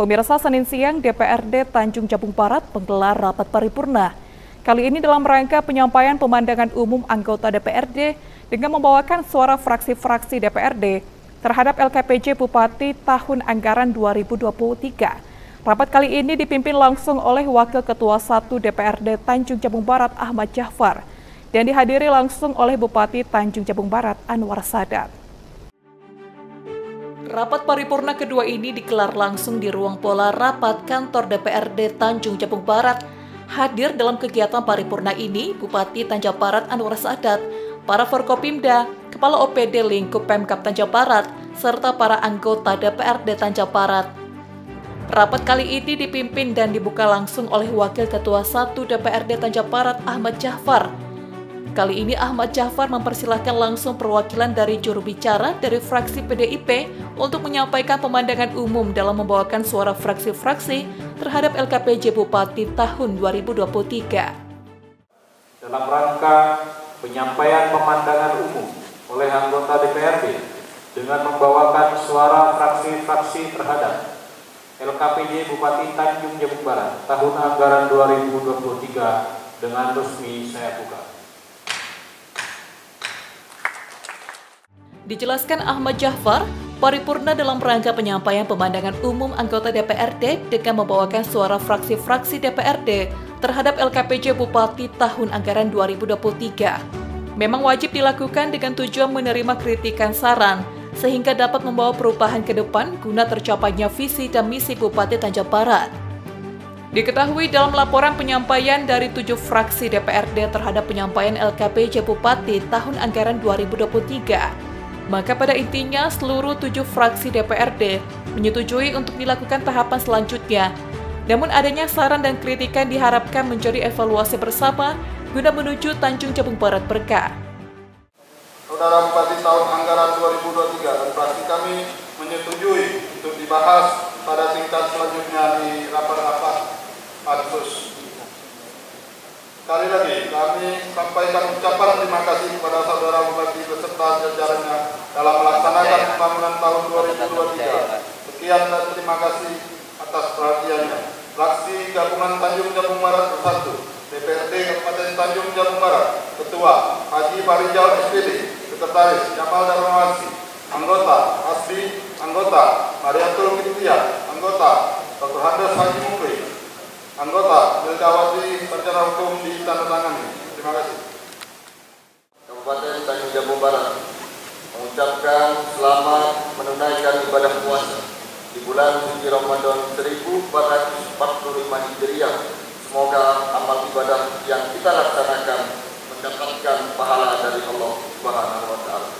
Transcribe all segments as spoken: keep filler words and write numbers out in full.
Pemirsa, Senin siang D P R D Tanjung Jabung Barat menggelar rapat paripurna. Kali ini dalam rangka penyampaian pemandangan umum anggota D P R D dengan membawakan suara fraksi-fraksi D P R D terhadap L K P J Bupati tahun anggaran dua ribu dua puluh tiga. Rapat kali ini dipimpin langsung oleh Wakil Ketua satu D P R D Tanjung Jabung Barat Ahmad Jafar dan dihadiri langsung oleh Bupati Tanjung Jabung Barat Anwar Sadat. Rapat paripurna kedua ini digelar langsung di ruang pola rapat kantor D P R D Tanjung Jabung Barat. Hadir dalam kegiatan paripurna ini, Bupati Tanjung Barat Anwar Sadat, para Forkopimda, Kepala O P D lingkup Pemkap Tanjung Barat, serta para anggota D P R D Tanjung Barat. Rapat kali ini dipimpin dan dibuka langsung oleh Wakil Ketua satu D P R D Tanjung Barat Ahmad Jafar. Kali ini Ahmad Jafar mempersilahkan langsung perwakilan dari juru bicara dari fraksi P D I P untuk menyampaikan pemandangan umum dalam membawakan suara fraksi-fraksi terhadap L K P J Bupati tahun dua ribu dua puluh tiga. Dalam rangka penyampaian pemandangan umum oleh anggota D P R D dengan membawakan suara fraksi-fraksi terhadap L K P J Bupati Tanjung Jabung Barat tahun anggaran dua ribu dua puluh tiga dengan resmi saya buka. Dijelaskan Ahmad Jafar, paripurna dalam rangka penyampaian pemandangan umum anggota D P R D dengan membawakan suara fraksi-fraksi D P R D terhadap L K P J Bupati tahun anggaran dua ribu dua puluh tiga. Memang wajib dilakukan dengan tujuan menerima kritikan saran, sehingga dapat membawa perubahan ke depan guna tercapainya visi dan misi Bupati Tanjung Barat. Diketahui dalam laporan penyampaian dari tujuh fraksi D P R D terhadap penyampaian L K P J Bupati tahun anggaran dua ribu dua puluh tiga, maka pada intinya seluruh tujuh fraksi D P R D menyetujui untuk dilakukan tahapan selanjutnya. Namun adanya saran dan kritikan diharapkan menjadi evaluasi bersama guna menuju Tanjung Jabung Barat berkah. Saudara Bupati tahun anggaran dua ribu dua puluh tiga dan fraksi kami menyetujui untuk dibahas pada tingkat selanjutnya di rapat-rapat pansus. Sekali lagi kami sampaikan ucapan terima kasih kepada saudara Bupati beserta jajarannya dalam melaksanakan pembangunan tahun dua ribu dua puluh tiga. Sekian dan terima kasih atas perhatiannya. Fraksi Gabungan Tanjung Jabung Barat Bersatu, D P R D Kabupaten Tanjung Jabung Barat, Ketua Haji Farizal Sbdi, Sekretaris Jafal Darwasi, anggota Asli, anggota Mariatur Umi Tia, anggota Doktor Handes Haji Mubi, anggota Jawati Perjalanan Hukum di Tandatangani. Terima kasih. Kabupaten Tanjung Jabung Barat mengucapkan selamat menunaikan ibadah puasa di bulan suci Ramadan seribu empat ratus empat puluh lima Hijriah. Semoga amal ibadah yang kita laksanakan mendapatkan pahala dari Allah Subhanahu wa taala.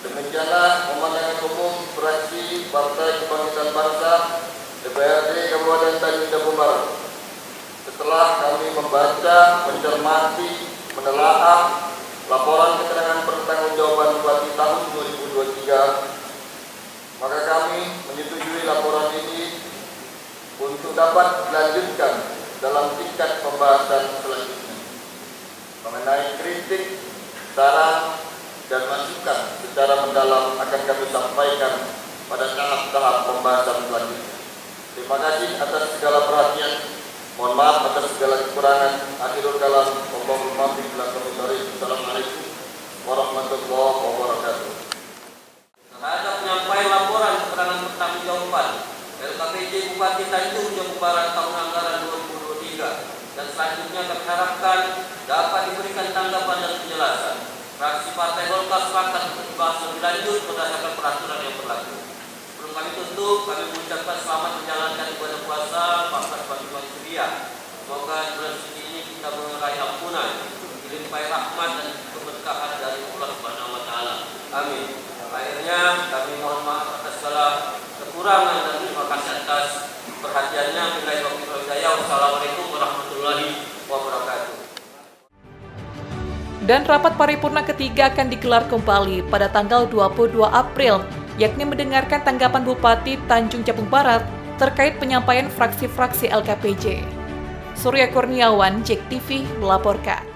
Demikianlah pemandangan umum fraksi Partai Kebangkitan Bangsa D P R D Kabupaten Tanjung Jabung Barat. Setelah kami membaca, mencermati, menelaah laporan keterangan pertanggungjawaban Bupati tahun dua ribu dua puluh tiga, maka kami menyetujui laporan ini untuk dapat dilanjutkan dalam tingkat pembahasan selanjutnya. Mengenai kritik, saran, dan masukan secara mendalam akan kami sampaikan pada tahap-tahap pembahasan selanjutnya. Terima kasih atas segala perhatian. Mohon maaf atas segala kekurangan. Akhirul kalam. Assalamualaikum warahmatullahi wabarakatuh. Terhadap penyampaian laporan keterangan pertanggungjawaban L K P J Bupati Tanjung Jabung Barat tahun anggaran dua ribu dua puluh tiga dan selanjutnya kami harapkan dapat diberikan tanggapan dan penjelasan. Fraksi Partai Golkar sepakat untuk dibahas lebih lanjut berdasarkan peraturan yang berlaku. Sebelum kami tutup, kami mengucapkan selamat menjalankan ibadah puasa empat belas empat puluh lima Hijriah. Semoga bulan suci ini kita meraih ampunan, dilimpahi rahmat dan keberkahan dari Allah Subhanahu wa taala. Amin. Akhirnya kami mohon maaf atas segala kekurangan dan terima kasih atas perhatiannya. Billahi taufiq wal hidayah. Wassalamualaikum warahmatullahi wabarakatuh. Dan rapat paripurna ketiga akan digelar kembali pada tanggal dua puluh dua April, yakni mendengarkan tanggapan Bupati Tanjung Jabung Barat terkait penyampaian fraksi-fraksi L K P J. Surya Kurniawan, Jek T V melaporkan.